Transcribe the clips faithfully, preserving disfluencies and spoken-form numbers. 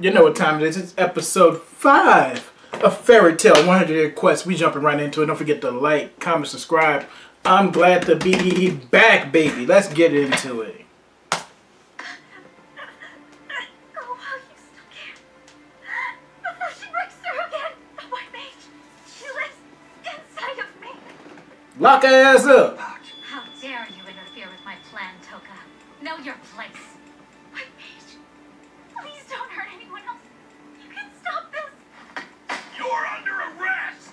You know what time it is. It's episode five of Fairy Tail one hundred year Quest. We jumping right into it. Don't forget to like, comment, subscribe. I'm glad to be back, baby. Let's get into it. Lock her ass up! How dare you interfere with my plan, Toka. Know your place. White Mage, please don't hurt anyone else. You can stop this. You're under arrest!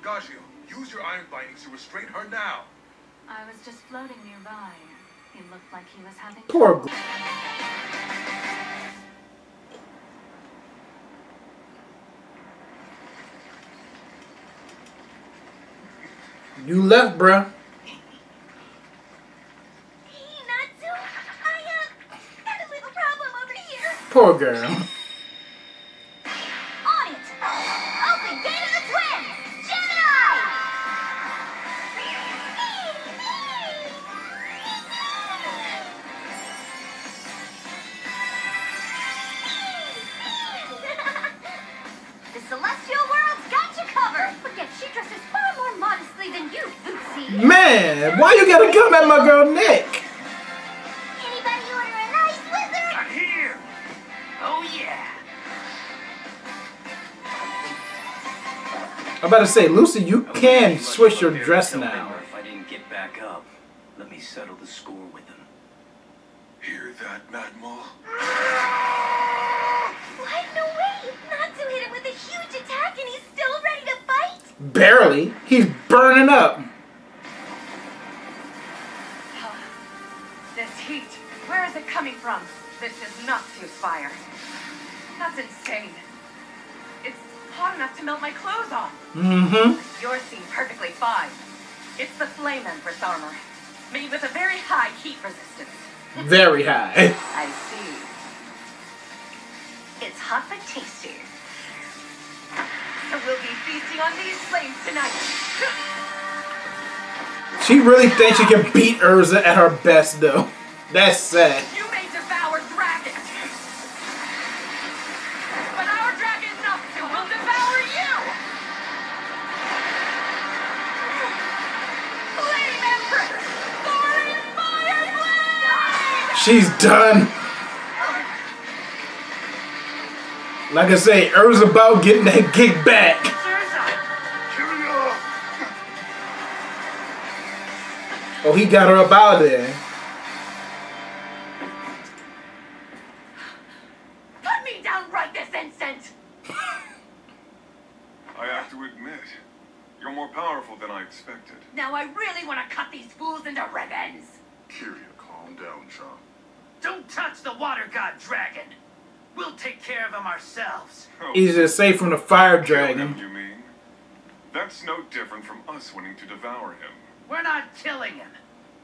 Gajeel, use your iron bindings to restrain her now. I was just floating nearby. He looked like he was having... Poor... You left, bruh. Hey, Natsu. I, uh, got a little problem over here. Poor girl. On it. Open gate of the twins. Gemini. The celestial world's got you covered. But yet she dresses far more modestly. Than you, Lucy. Man, why you gotta come at my girl Nick? Anybody order a nice lizard? I'm here. Oh yeah. I'm about to say, Lucy, you can switch your dress now. If I didn't get back up, let me settle the score with them. Hear that, Madmol? Why? No way! Natsu hit him with a huge attack, and he's still ready to fight. Barely. He's burning up. This heat, where is it coming from? This does not fuse fire. That's insane. It's hot enough to melt my clothes off. Mm-hmm. Yours seem perfectly fine. It's the flame empress armor, made with a very high heat resistance. Very high. I see. It's hot but tasty. We'll be feasting on these flames tonight. She really thinks she can beat Erza at her best, though. That's sad. You may devour dragons, but our dragon Natsu will devour you. Flame Empress, foreign fire blade. She's done. Like I say, Erza's about getting that gig back. Oh, he got her up out of there. Put me down right this instant. I have to admit, you're more powerful than I expected. Now I really want to cut these fools into ribbons. Kiria, calm down, Sean. Don't touch the water god dragon. We'll take care of them ourselves. Oh. Easier to save from the fire dragon. You mean? That's no different from us wanting to devour him. We're not killing him,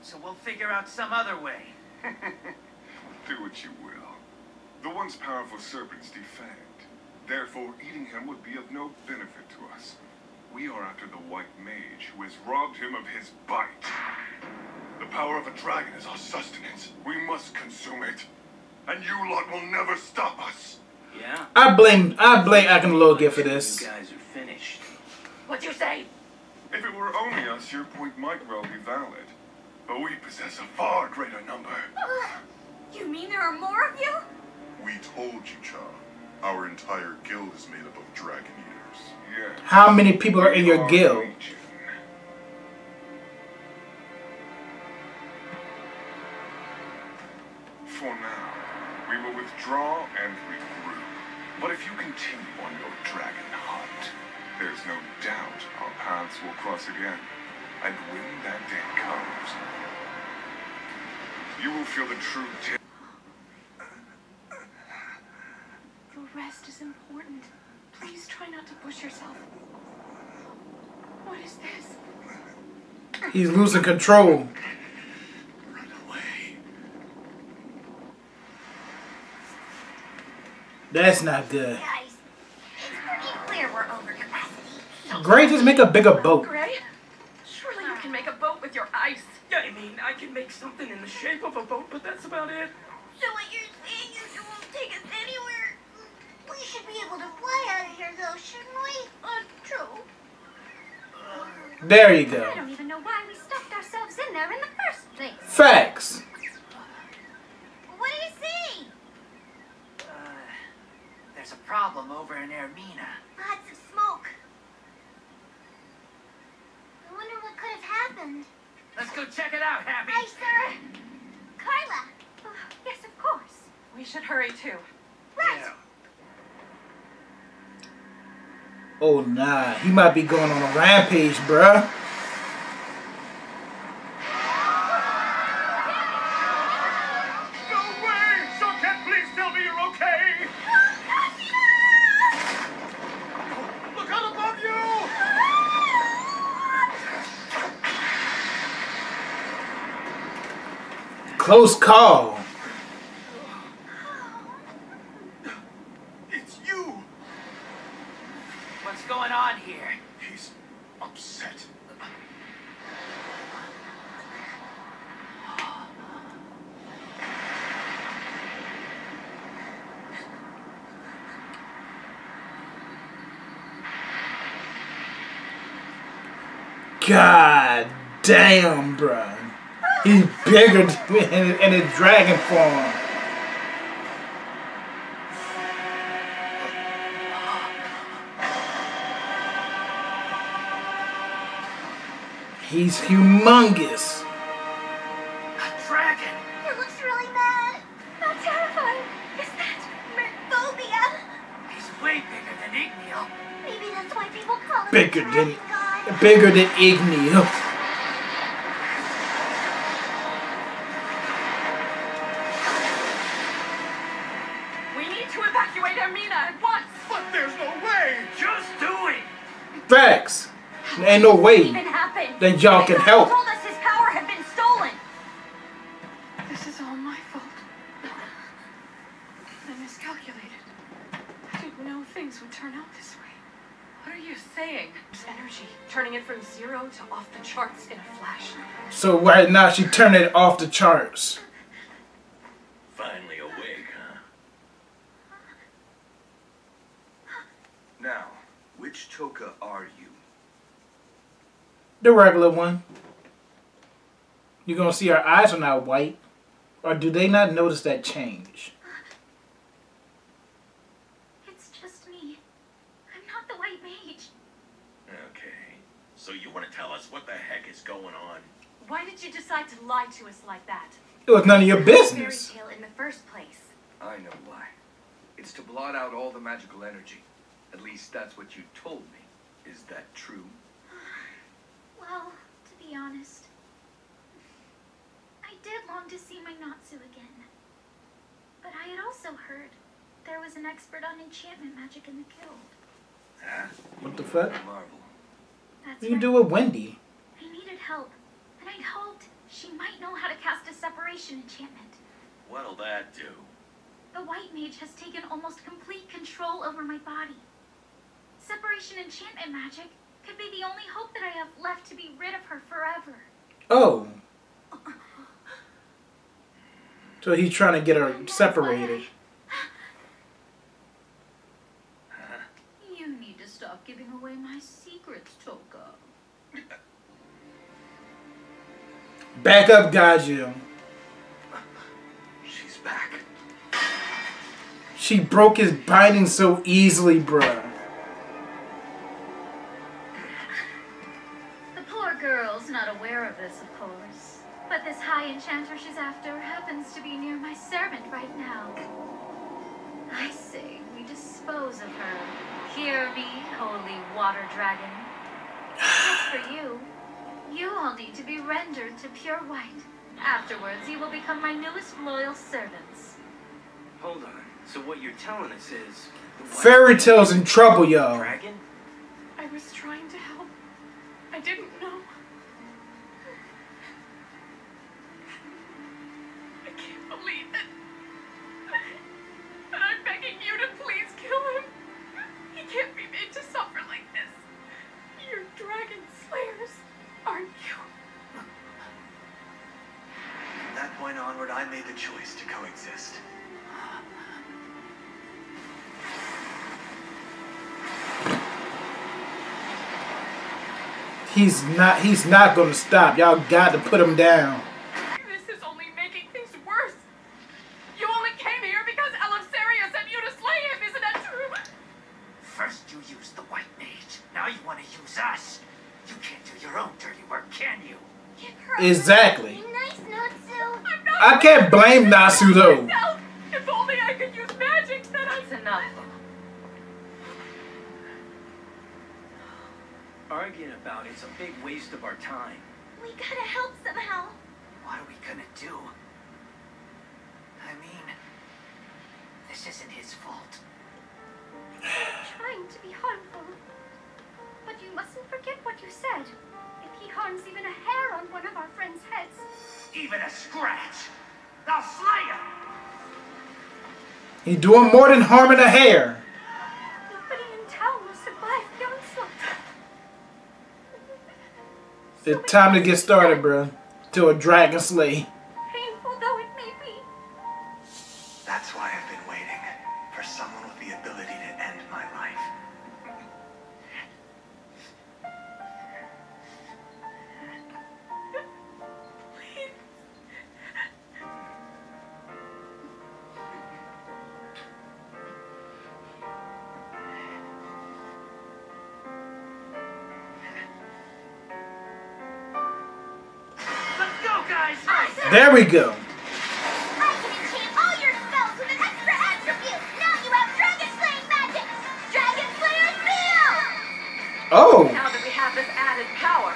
so we'll figure out some other way. Do what you will. The once powerful serpent's defanged. Therefore, eating him would be of no benefit to us. We are after the white mage who has robbed him of his bite. The power of a dragon is our sustenance. We must consume it. And you lot will never stop us. Yeah. I blame I blame Acnologia for this. You guys are finished. What'd you say? If it were only us, your point might well be valid. But we possess a far greater number. Uh, you mean there are more of you? We told you, Cha. Our entire guild is made up of dragon eaters. Yes. How many people are in your guild? For now. We will withdraw and regroup. But if you continue on your dragon hunt, there's no doubt our paths will cross again. And when that day comes, you will feel the true tip. Your rest is important. Please try not to push yourself. What is this? He's losing control. That's not good. Guys, it's pretty clear we're over capacity. Gray, just make a bigger boat. Gray? Surely you can make a boat with your ice. Yeah, I mean, I can make something in the shape of a boat, but that's about it. So what you're saying is it won't take There you go. I don't even know why we stuffed ourselves in there in the first place. Facts. What do you see? Uh, there's a problem over in Ermina. Lots of smoke. I wonder what could have happened. Let's go check it out, Happy. Hi, sir. Carla. Oh, yes, of course. We should hurry, too. Right. Yeah. Oh, nah. He might be going on a rampage, bruh. No way! So can please tell me you're okay? Oh, look out above you! Ah! Close call. God damn, bruh. He's bigger in his dragon form. He's humongous. A dragon. It looks really mad. How terrifying. Is that merphobia? He's way bigger than Igneel. Maybe that's why people call him bigger a dragon than. Bigger than Igneel. We need to evacuate Ermina at once. But there's no way. Just do it. Facts. There ain't no way that y'all can help. Told us his power had been stolen. This is all my fault. I miscalculated. I didn't know things would turn out this way. What are you saying? It's energy, turning it from zero to off the charts in a flash. So right now she turned it off the charts. Finally awake, huh? Now, which Toka are you? The regular one. You're gonna see our eyes are not white. Or do they not notice that change? So you want to tell us what the heck is going on? Why did you decide to lie to us like that? It was none of your business. Fairy Tail in the first place. I know why. It's to blot out all the magical energy. At least that's what you told me. Is that true? Well, to be honest, I did long to see my Natsu again. But I had also heard there was an expert on enchantment magic in the guild. Huh? What the fuck? Marvel. That's you right. Do with Wendy. I needed help, and I'd hoped she might know how to cast a separation enchantment. What'll that do? The White Mage has taken almost complete control over my body. Separation enchantment magic could be the only hope that I have left to be rid of her forever. Oh. So he's trying to get her and separated. You need to stop giving away my secrets, Toka. Back up, Gajeel. She's back. She broke his binding so easily, bruh. The poor girl's not aware of this, of course. But this high enchanter she's after happens to be near my servant right now. I say we dispose of her. Hear me, holy water dragon. As for you, you all need to be rendered to pure white. Afterwards, you will become my newest loyal servants. Hold on. So what you're telling us is... Fairy Tail's in trouble, y'all. Dragon? I was trying to help. I didn't know. I can't believe it. And I'm begging you to please kill him. Can't be made to suffer like this. You're dragon slayers, aren't you? From that point onward, I made the choice to coexist. He's not he's not gonna stop. Y'all got to put him down. This is only making things worse. You only came here because Elf Sirius sent you to slay him, isn't that true? First you used the white mage. Now you wanna use us. You can't do your own dirty work, can you? Exactly. Nice, Natsu. I can't blame Natsu though. If only I could use magic, then I'd... That's enough. Arguing about it's a big waste of our time. We gotta help somehow. What are we gonna do? I mean, this isn't his fault. You're trying to be harmful. But you mustn't forget what you said. If he harms even a hair on one of our friends' heads. Even a scratch! I'll slay him! He's doing more than harming a hair. Nobody in town will survive the onslaught. It's time to get started, bruh. To a dragon slay. Painful though it may be. That's why I've been waiting for someone with the ability to end my life. There we go. I can enchant all your spells with an extra attribute. Now you have dragon slaying magic. Dragon slayer's meal. Oh. Now that we have this added power,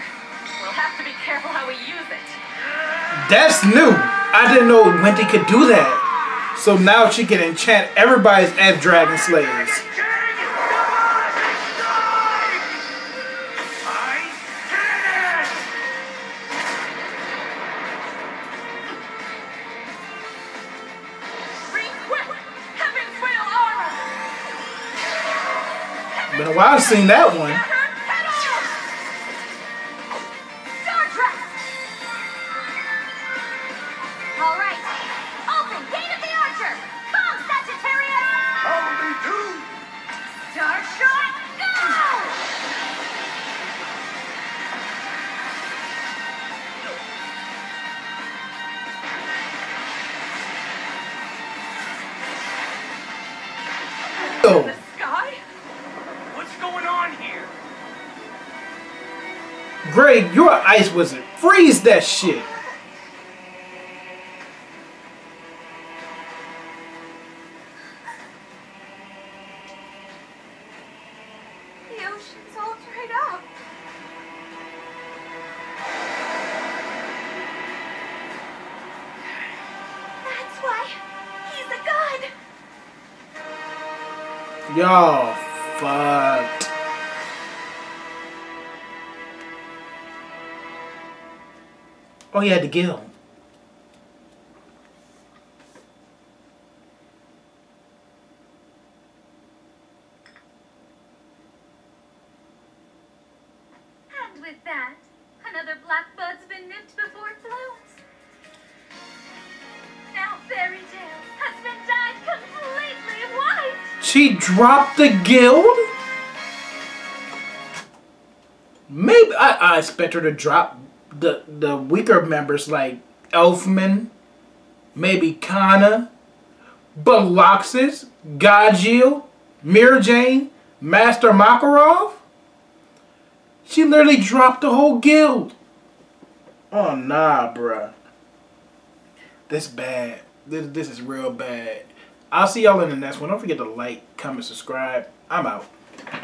we'll have to be careful how we use it. That's new. I didn't know Wendy could do that. So now she can enchant everybody's at dragon slayers. Well, I've seen that one. All right. Open gate of the archer. Come, Sagittarius. Only do. Star shot. Go. Oh. Greg, you're an ice wizard. Freeze that shit. The ocean's all dried up. That's why he's a god. Y'all fucked. Oh, he had the guild. And with that, another blackbird's been nipped before it blooms. Now Fairy Tail has been dyed completely white. She dropped the guild? Maybe I, I expect her to drop The, the weaker members like Elfman, maybe Kanna, Baloxis, Gajeel, Mirajane, Master Makarov. She literally dropped the whole guild. Oh nah, bruh. This bad. This, this is real bad. I'll see y'all in the next one. Don't forget to like, comment, subscribe. I'm out.